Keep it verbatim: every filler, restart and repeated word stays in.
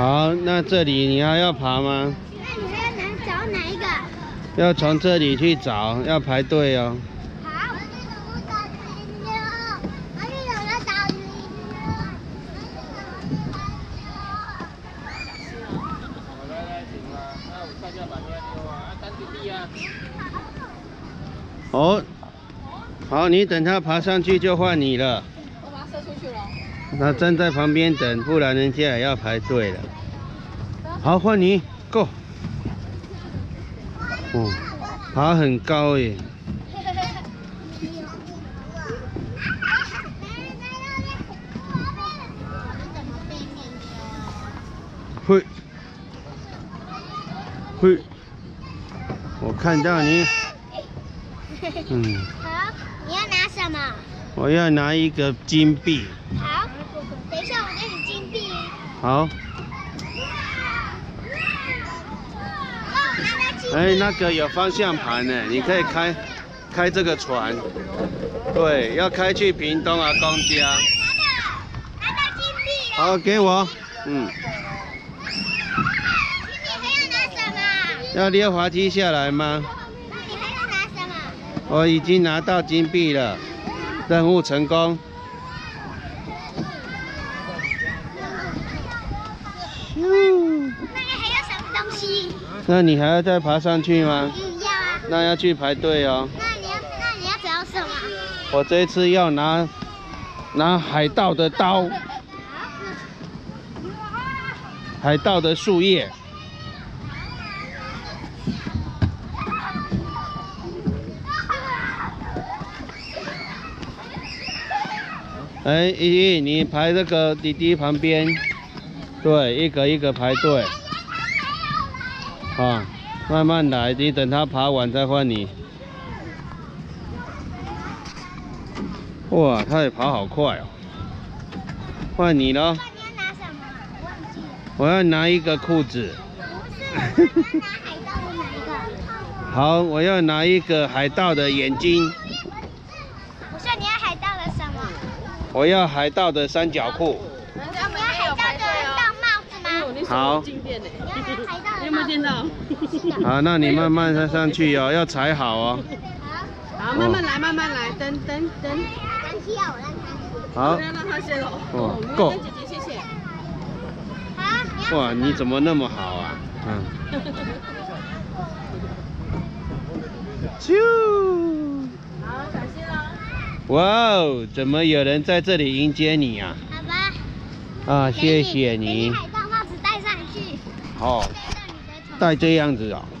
好，那这里你还要爬吗？那你还要哪找哪一个？要从这里去找，要排队哦。好。哦，好，你等他爬上去就换你了。 那站在旁边等，不然人家也要排队了。好，换你 ，Go。哦，爬很高耶。嘿，嘿，我看到你。嗯。好，你要拿什么？我要拿一个金币。好。 等一下，我给你金币。好。哎，那个有方向盘呢，你可以开开这个船。对，要开去屏东啊，公家。拿到金币。好，给我。嗯。你还要拿什么？要溜滑梯下来吗？那你还要拿什么？我已经拿到金币了，任务成功。 那你还要再爬上去吗？嗯，要啊。那要去排队哦。那你要，那你要找什么？我这一次要拿拿海盗的刀，海盗的树叶。哎，依依，你排这个弟弟旁边，对，一个一个排队。 啊，慢慢来，你等他爬完再换你。哇，他也爬好快哦！换你咯。你要拿什么？我忘记了。我要拿一个裤子。不是，我要拿海盗的哪一个？好，我要拿一个海盗的眼睛。我说你要海盗的什么？我要海盗的三角裤。你要海盗的大帽子吗？好。 有没有见到？好，那你慢慢再上去哦，要踩好哦。好，慢慢来，慢慢来，等等等。好。不要让他先走。哦，够。姐姐，谢谢。好。哇，你怎么那么好啊？嗯。啾。好，小心哦。哇哦，怎么有人在这里迎接你啊？好吧。啊，谢谢你。 哦，戴这样子啊、哦。